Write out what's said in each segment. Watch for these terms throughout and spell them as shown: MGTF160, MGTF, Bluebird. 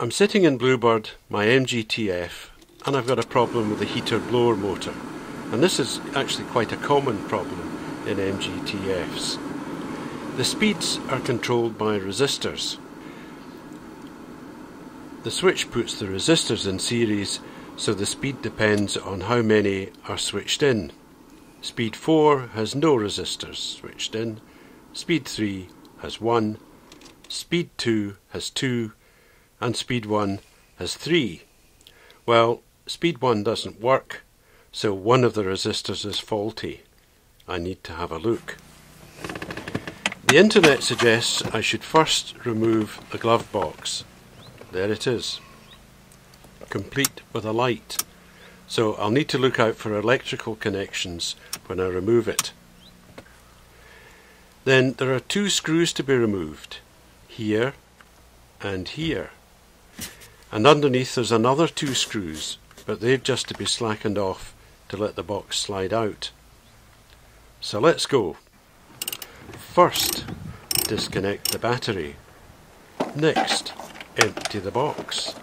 I'm sitting in Bluebird, my MGTF, and I've got a problem with the heater blower motor. And this is actually quite a common problem in MGTFs. The speeds are controlled by resistors. The switch puts the resistors in series, so the speed depends on how many are switched in. Speed 4 has no resistors switched in, speed 3 has 1, speed 2 has 2, and speed 1 has 3. Well, speed 1 doesn't work, so one of the resistors is faulty. I need to have a look. The internet suggests I should first remove the glove box. There it is, complete with a light. So I'll need to look out for electrical connections when I remove it. Then there are two screws to be removed, here and here. And underneath there's another two screws, but they've just to be slackened off to let the box slide out. So let's go. First, disconnect the battery. Next, empty the box.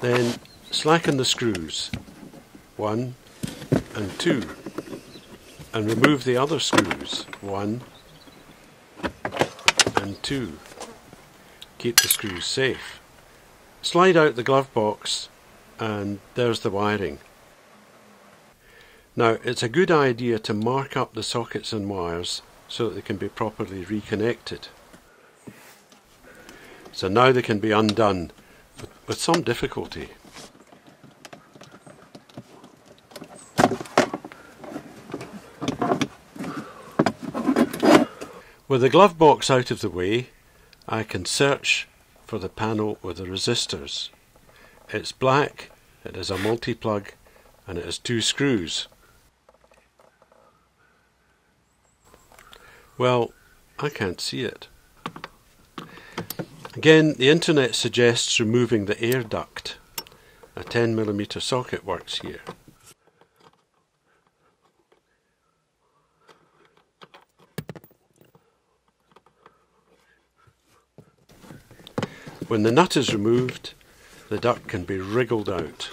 Then slacken the screws 1 and 2 and remove the other screws 1 and 2. Keep the screws safe. Slide out the glove box and there's the wiring. Now it's a good idea to mark up the sockets and wires so that they can be properly reconnected. So now they can be undone with some difficulty. With the glove box out of the way, I can search for the panel with the resistors. It's black, it has a multi-plug, and it has two screws. Well, I can't see it. Again, the internet suggests removing the air duct. A 10mm socket works here. When the nut is removed, the duct can be wriggled out.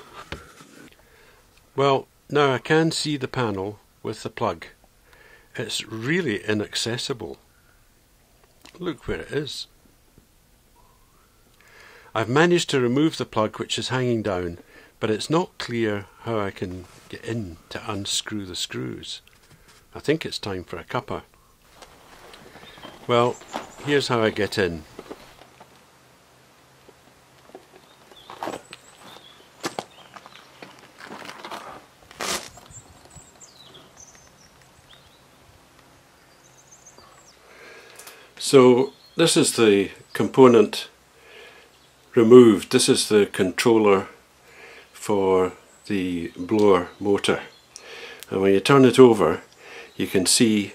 Well, now I can see the panel with the plug. It's really inaccessible. Look where it is. I've managed to remove the plug which is hanging down, but it's not clear how I can get in to unscrew the screws. I think it's time for a cuppa. Well, here's how I get in. So this is the component removed. This is the controller for the blower motor, and when you turn it over you can see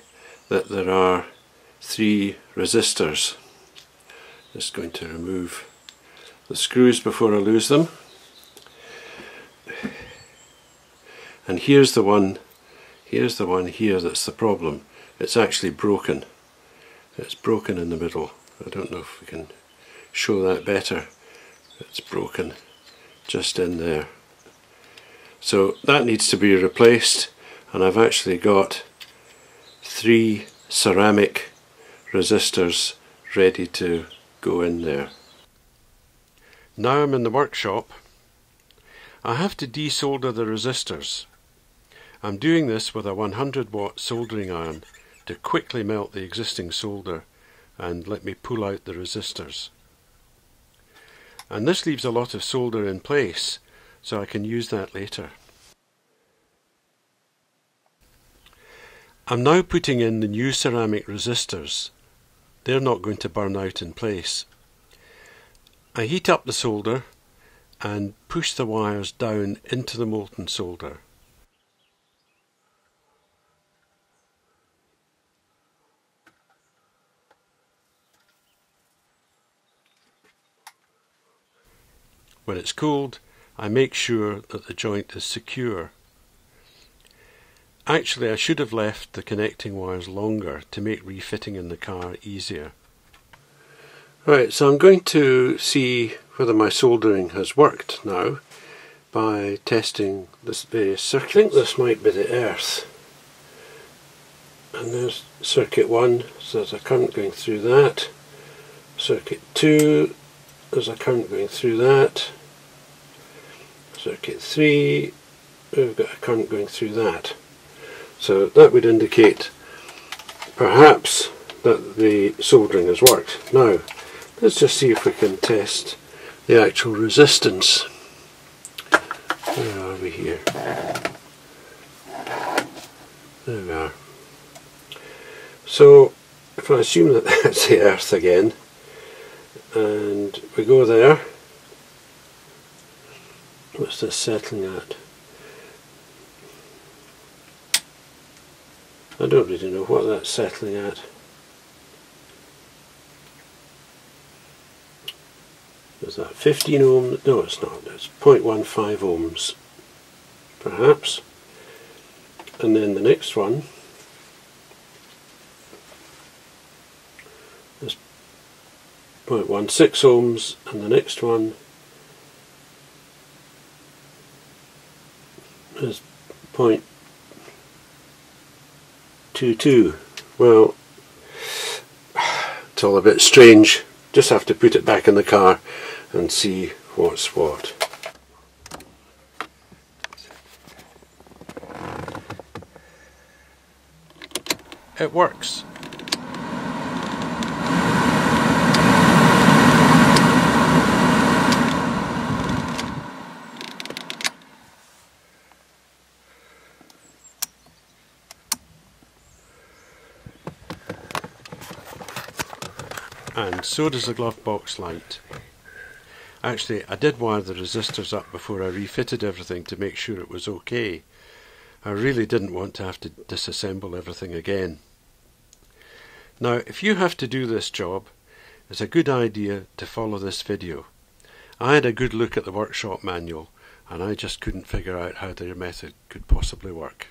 that there are three resistors. Just going to remove the screws before I lose them, and here's the one here that's the problem. It's actually broken. It's broken in the middle. I don't know if we can show that better. It's broken just in there. So that needs to be replaced, and I've actually got three ceramic resistors ready to go in there. Now I'm in the workshop. I have to desolder the resistors. I'm doing this with a 100-watt soldering iron to quickly melt the existing solder and let me pull out the resistors. And this leaves a lot of solder in place, so I can use that later. I'm now putting in the new ceramic resistors. They're not going to burn out in place. I heat up the solder and push the wires down into the molten solder. When it's cooled, I make sure that the joint is secure. Actually, I should have left the connecting wires longer to make refitting in the car easier. Right, so I'm going to see whether my soldering has worked now by testing this various circuits. I think this might be the earth, and there's circuit 1, so there's a current going through that. Circuit 2, there's a current going through that. Circuit 3, we've got a current going through that. So that would indicate perhaps that the soldering has worked. Now let's just see if we can test the actual resistance. Where are we here? There we are. So if I assume that that's the earth again, and we go there, what's this settling at? I don't really know what that's settling at. Is that 15 ohms? No, it's not. It's 0.15 ohms, perhaps. And then the next one is 0.16 ohms, and the next one is 0.22. Well, it's all a bit strange. Just have to put it back in the car and see what's what. It works. And so does the glove box light. Actually, I did wire the resistors up before I refitted everything to make sure it was okay. I really didn't want to have to disassemble everything again. Now, if you have to do this job, it's a good idea to follow this video. I had a good look at the workshop manual and I just couldn't figure out how their method could possibly work.